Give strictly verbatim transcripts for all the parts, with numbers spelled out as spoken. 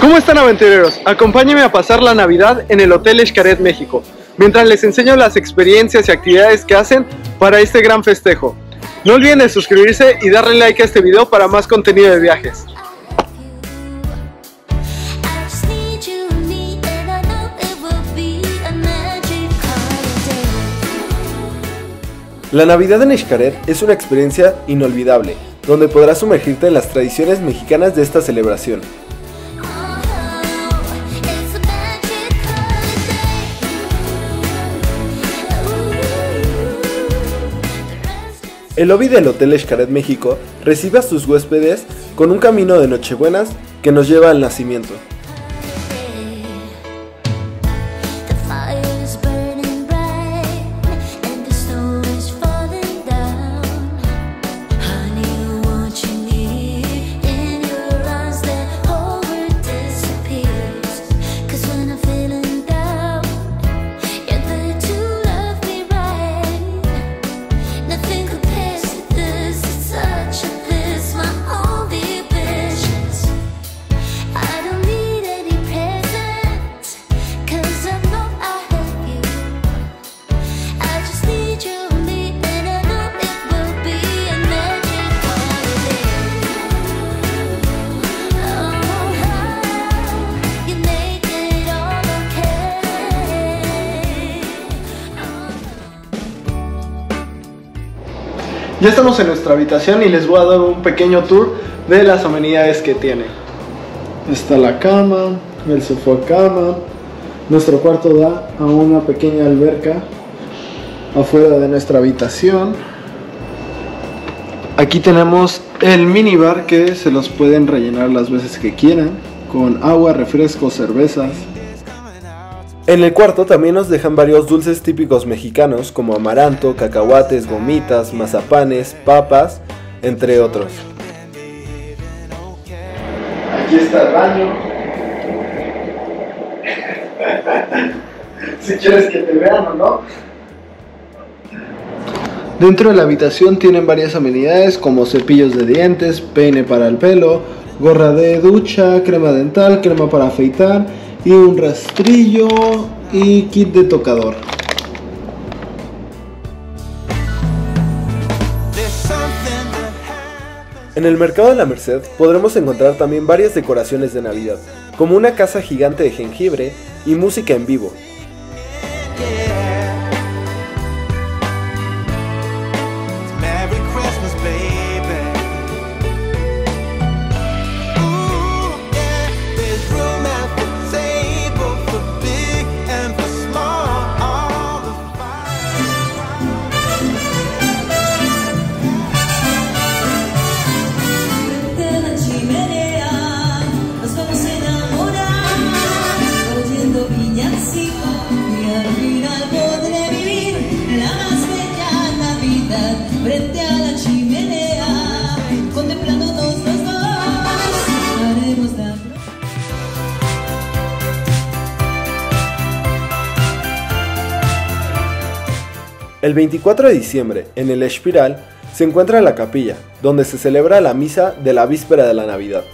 ¿Cómo están, aventureros? Acompáñenme a pasar la Navidad en el Hotel Xcaret México, mientras les enseño las experiencias y actividades que hacen para este gran festejo. No olviden de suscribirse y darle like a este video para más contenido de viajes. La Navidad en Xcaret es una experiencia inolvidable, donde podrás sumergirte en las tradiciones mexicanas de esta celebración. El lobby del Hotel Xcaret México recibe a sus huéspedes con un camino de Nochebuenas que nos lleva al nacimiento. Ya estamos en nuestra habitación y les voy a dar un pequeño tour de las amenidades que tiene. Está la cama, el sofá cama. Nuestro cuarto da a una pequeña alberca afuera de nuestra habitación. Aquí tenemos el minibar que se los pueden rellenar las veces que quieran, con agua, refrescos, cervezas. En el cuarto también nos dejan varios dulces típicos mexicanos como amaranto, cacahuates, gomitas, mazapanes, papas, entre otros. Aquí está el baño. Si quieres que te vean o no. Dentro de la habitación tienen varias amenidades como cepillos de dientes, peine para el pelo, gorra de ducha, crema dental, crema para afeitar, y un rastrillo y kit de tocador. En el Mercado de la Merced podremos encontrar también varias decoraciones de Navidad, como una casa gigante de jengibre y música en vivo. El veinticuatro de diciembre, en el Xpiral, se encuentra la capilla, donde se celebra la misa de la víspera de la Navidad.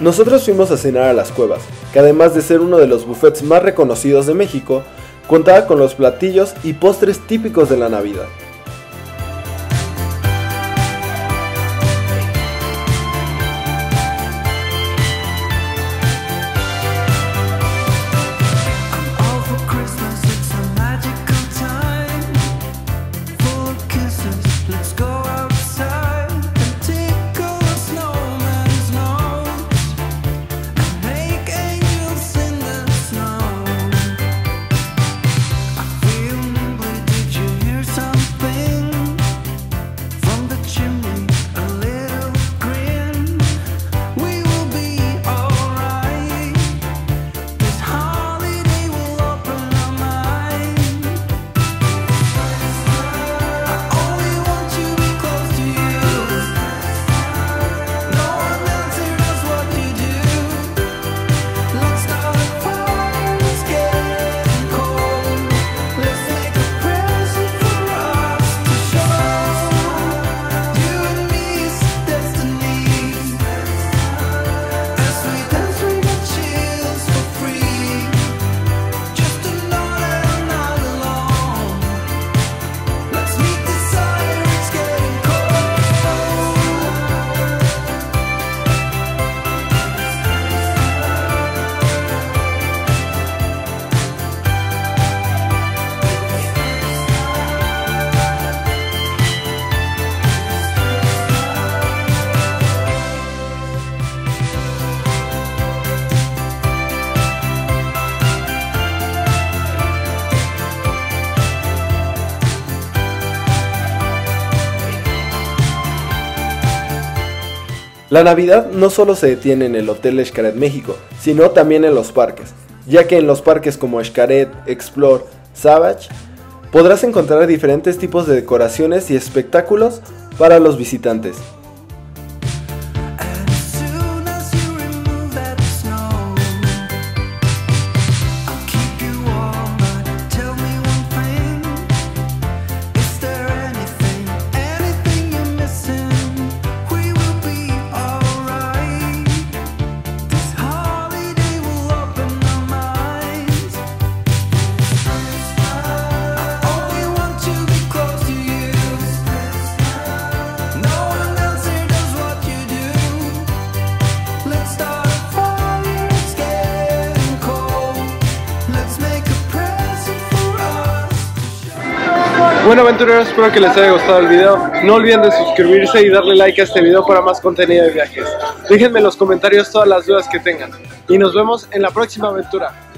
Nosotros fuimos a cenar a Las Cuevas, que además de ser uno de los buffets más reconocidos de México, contaba con los platillos y postres típicos de la Navidad. La Navidad no solo se detiene en el Hotel Xcaret México, sino también en los parques, ya que en los parques como Xcaret, Xplor, Savage, podrás encontrar diferentes tipos de decoraciones y espectáculos para los visitantes. Bueno, aventureros, espero que les haya gustado el video. No olviden de suscribirse y darle like a este video para más contenido de viajes. Déjenme en los comentarios todas las dudas que tengan. Y nos vemos en la próxima aventura.